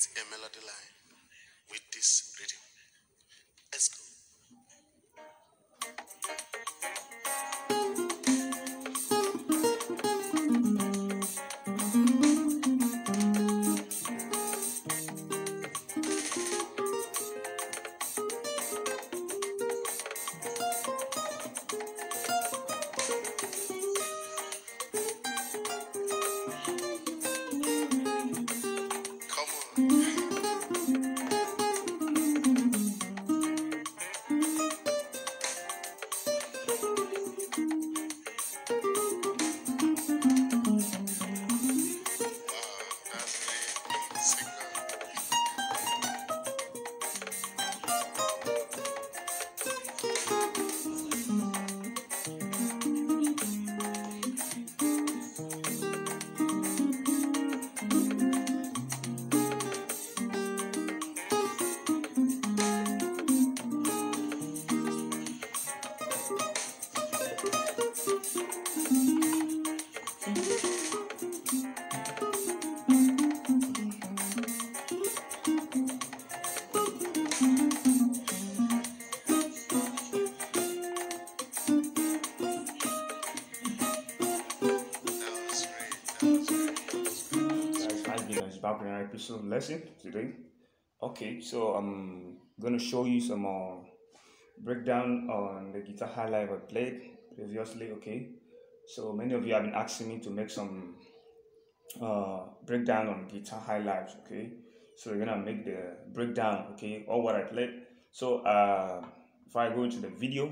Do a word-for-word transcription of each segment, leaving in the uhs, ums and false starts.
create a melody line with this rhythm. Let's go. Vocabulary episode lesson today. Okay, so I'm gonna show you some uh, breakdown on the guitar Highlife I played previously. Okay, so many of you have been asking me to make some uh, breakdown on guitar Highlife. Okay, so we're gonna make the breakdown. Okay, all what I played. So uh, before I go into the video,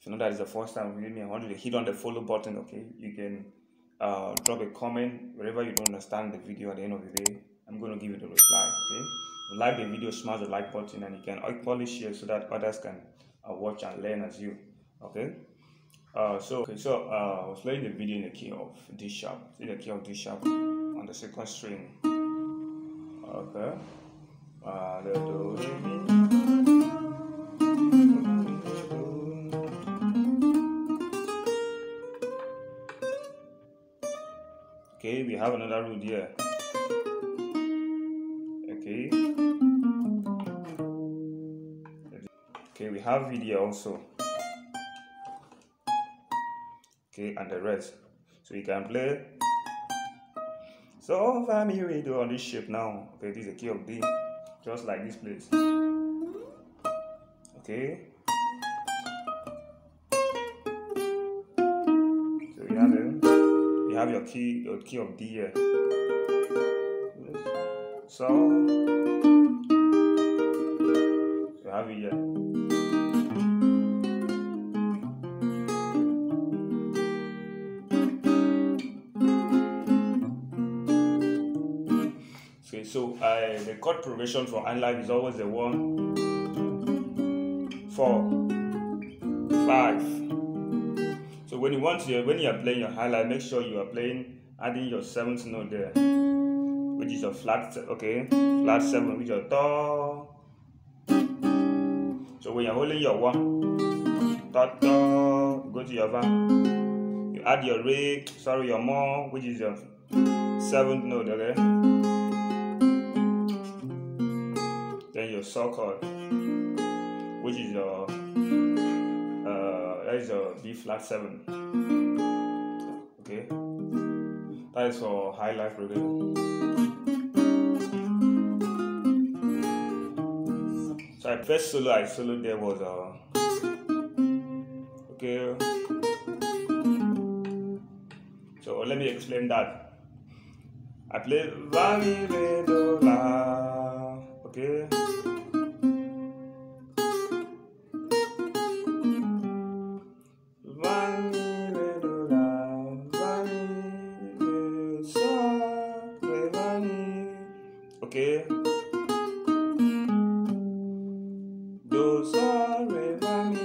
if you know that is the first time with me, I want you to hit on the follow button. Okay, you can uh, drop a comment wherever you don't understand the video. At the end of the day, I'm going to give you the reply. Okay, if you like the video, smash the like button, and you can equally share so that others can uh, watch and learn as you. Okay, uh, so okay, so uh, I was playing the video in the key of D sharp, in the key of D sharp on the second string. Okay, uh, the do, okay, we have another root here. Okay. Okay, we have video also. Okay, and the rest. So you can play. So I'm here on this shape now. Okay, this is the key of D, just like this place. Okay. So you have the, you have your key, your key of D here. So, you have it here. Okay, so uh, the chord progression for Highlife is always the one, four, five. So when you want to, when you are playing your Highlife, make sure you are playing adding your seventh note there, which is a flat, okay, flat seven, which is a ta. So when you're holding your one, ta ta, go to your va. You add your re, sorry, your mo, which is your seventh note, okay. Then your sol chord, which is your uh, that is your B flat seven, okay. That is for Highlife progression. So I first solo I soloed there was uh okay. So let me explain that. I played la mi re do la, okay. Okay. Do sol re fa mi,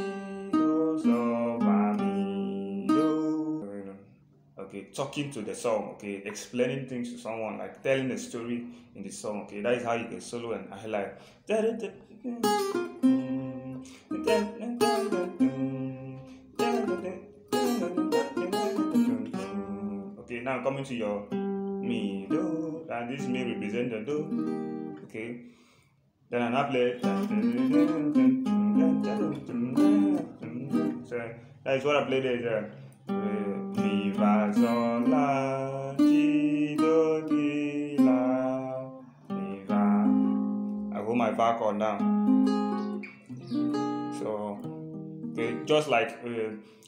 do sol fa mi do. Okay, talking to the song, okay, explaining things to someone, like telling a story in the song, okay, that is how you can solo and Highlife. Okay, now coming to your mi do, and this may represent the do. okay? Then I'm not play. So that's what I play there. Mi fa sol la ti do ti la mi fa. I hold my fa chord down. So okay, just like uh,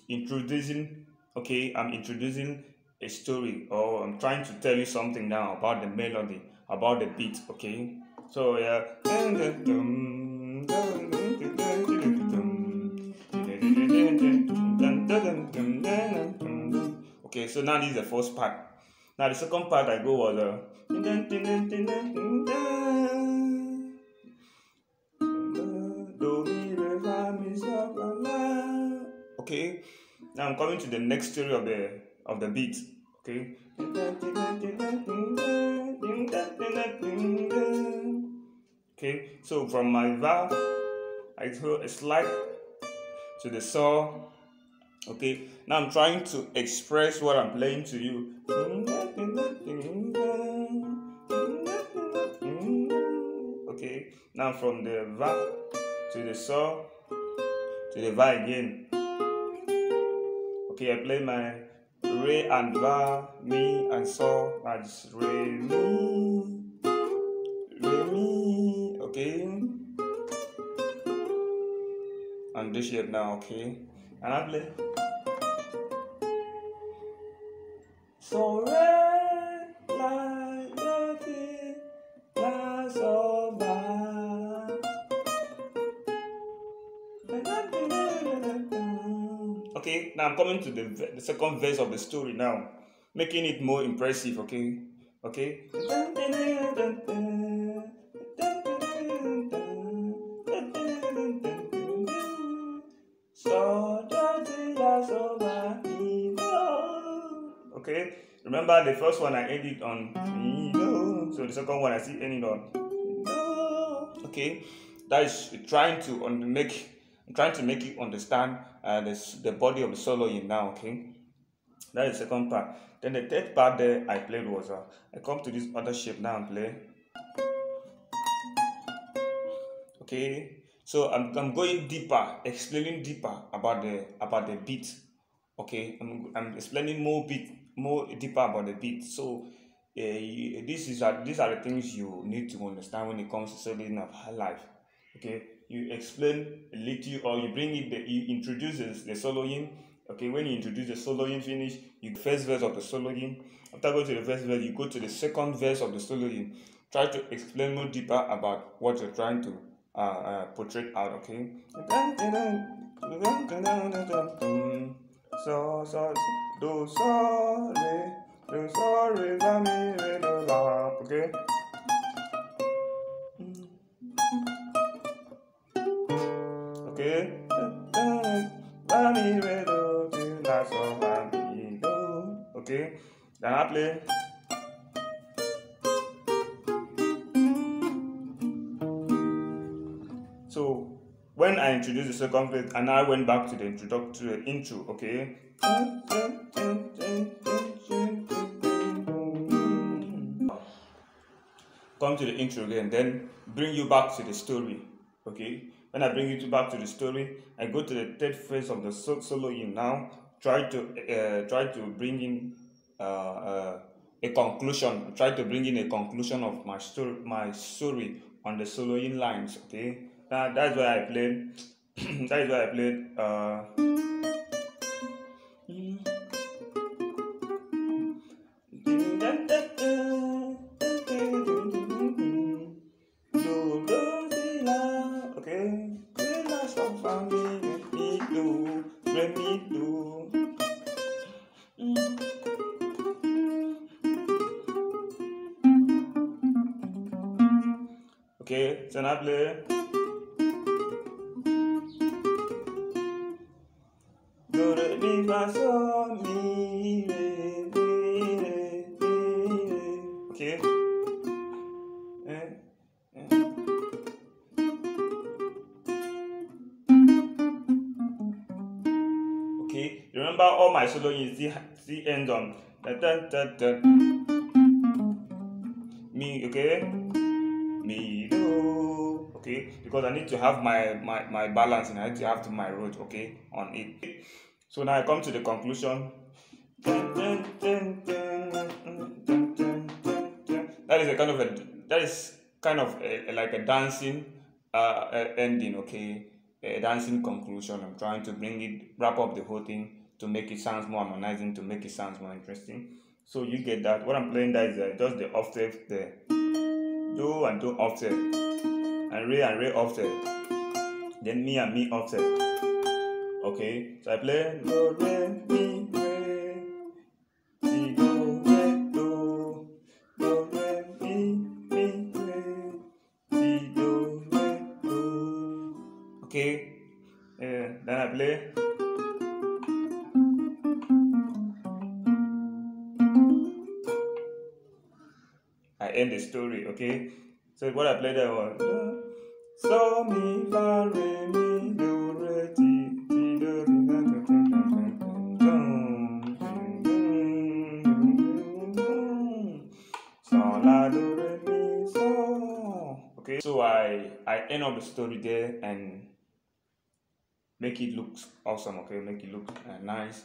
introducing. Okay, I'm introducing a story, or I'm trying to tell you something now about the melody, about the beat. Okay, so yeah. Okay, so now this is the first part. Now the second part I go was uh, okay. Now I'm coming to the next story of the of the beat. Okay. Okay, so from my valve I go a slide to the saw. Okay, now I'm trying to express what I'm playing to you. Okay, now from the valve to the saw to the valve again. Okay, I play my re and va, mi and sol. I just re mi, re mi. Okay, and this shape now. Okay, and I play so re la do ti la sol va. Okay, now I'm coming to the, the second verse of the story now, making it more impressive, okay? Okay? Okay, remember the first one I ended on, so the second one I still ended on. Okay, that is trying to make I'm trying to make you understand uh, the, the body of the solo in now, okay? That is the second part. Then the third part there I played was, uh, I come to this other shape now and play. Okay, so I'm, I'm going deeper, explaining deeper about the about the beat. Okay, I'm, I'm explaining more beat, more deeper about the beat. So uh, you, this is uh, these are the things you need to understand when it comes to soloing of Highlife. Okay, you explain a little, or you bring it, the, you introduce the soloing. Okay, when you introduce the soloing finish, you first verse of the soloing. After going to the first verse, you go to the second verse of the soloing. Try to explain more deeper about what you're trying to uh, uh, portray out. Okay. So so do so re do so re la mi re do la. Okay. Okay. Okay. Then I play. So when I introduced the second verse, and I went back to the introductory intro. Okay. Come to the intro again, then bring you back to the story. Okay. When I bring you back to the story, I go to the third phase of the soloing now. Try to uh, try to bring in uh, uh, a conclusion. Try to bring in a conclusion of my story, my story on the soloing lines. Okay, now that's why I played. That is why I played. Uh, okay, so now play. Do re mi fa sol mi re mi re mi re. Okay. Okay. Remember, all my solo is the the end on da da da da mi. Okay. Mi. okay, because I need to have my my, my balance, and I need to have to my root, okay, on it. So now I come to the conclusion. That is a kind of a that is kind of a, like a dancing uh ending, okay, a dancing conclusion. I'm trying to bring it, wrap up the whole thing to make it sounds more harmonizing, to make it sounds more interesting. So you get that. What I'm playing that is uh, just the octave, the do and do octave, and re and re octave, then mi and mi octave. Okay, so I play do re mi re si do re do do re mi mi re si do re do. Okay, uh, then I play. End the story, okay. So what I played there was so mi fa re mi do re ti ti do ti da da da da da. Okay, so I I end up the story there and make it look awesome, okay, make it look uh, nice.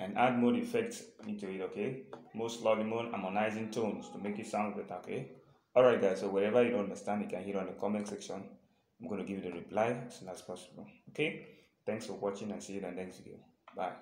And add more effects into it, okay? More slowly, more harmonizing tones to make it sound better, okay? Alright guys, so wherever you don't understand, you can hit on the comment section. I'm going to give you the reply as soon as possible, okay? Thanks for watching, and see you in the next video. Bye.